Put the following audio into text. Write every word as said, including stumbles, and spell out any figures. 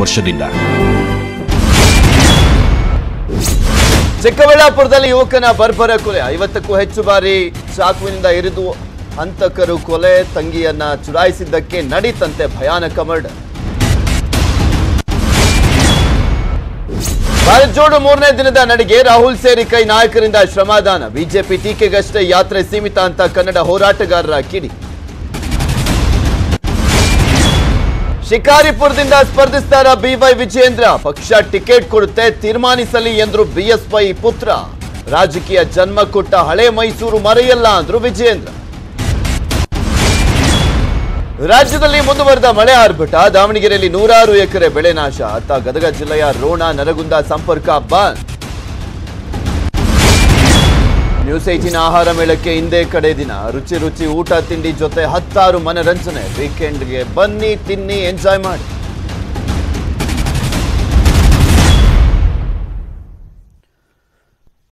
ವರ್ಷದಿಂದ ಚಿಕ್ಕಬಳ್ಳಾಪುರದಲ್ಲಿ ಯುವಕನ ಬರ್ಬರ ಕೊಲೆ ಐವತ್ತಕ್ಕೂ ಹೆಚ್ಚು ಬಾರಿ ಚಾಕುವಿನಿಂದ ಇರಿದು ಹಂತಕರು ಕೊಲೆ ತಂಗಿಯನ್ನ ಚುಡಾಯಿಸಿದ್ದಕ್ಕೆ ನಡೀತಂತೆ ಭಯಾನಕ ಮರ್ಡರ್ ಭಾರತ ಜೋಡೋ ಮೂರನೇ ದಿನದ ನಡಿಗೆ ರಾಹುಲ್ ಸೇರಿ ಕೈ ನಾಯಕರಿಂದ ಶ್ರಮದಾನ ಬಿಜೆಪಿ ಟೀಕೆಗಷ್ಟೇ ಯಾತ್ರೆ ಸೀಮಿತ ಅಂತ ಕನ್ನಡ ಹೋರಾಟಗಾರರ ಕಿಡಿ ಶಿಕಾರಿಪುರದಿಂದ ಸ್ಪರ್ಧಿಸ್ತಾರ ಬಿವೈ ವಿಜೇಂದ್ರ ಪಕ್ಷ ಟಿಕೆಟ್ ಕೊಡುತ್ತೆ ತೀರ್ಮಾನಿಸಲಿ ಎಂದ್ರು ಬಿಎಸ್ಪಿ ಪುತ್ರ ರಾಜಕೀಯ ಜನ್ಮ ಕೊಟ್ಟ ಹಳೆ ಮೈಸೂರು ಮರೆಯಲ್ಲ ಅಂದ್ರು ವಿಜೇಂದ್ರ ರಾಜ್ಯದಲ್ಲಿ ಮುಂದುವರೆದ ಮಳೆ ಆರ್ಭಟ ದಾವಣಗೆರೆಯಲ್ಲಿ ನೂರಾರು ಎಕರೆ ಬೆಳೆ ನಾಶ ಅತ್ತ ಗದಗ ಜಿಲ್ಲೆಯ ರೋಣ ನರಗುಂದ ಸಂಪರ್ಕ ಬಂದ್ ನ್ಯೂಸ್ ಅठारह ಆಹಾರ ಮೇಳಕ್ಕೆ ಇಂದೇ ಕಡೆ ದಿನ ರುಚಿ ರುಚಿ ಊಟ ತಿಂಡಿ ಜೊತೆ ಹತ್ತಾರು ಮನರಂಜನೆ ವೀಕೆಂಡ್ಗೆ ಬನ್ನಿ ತಿನ್ನಿ ಎಂಜಾಯ್ ಮಾಡಿ।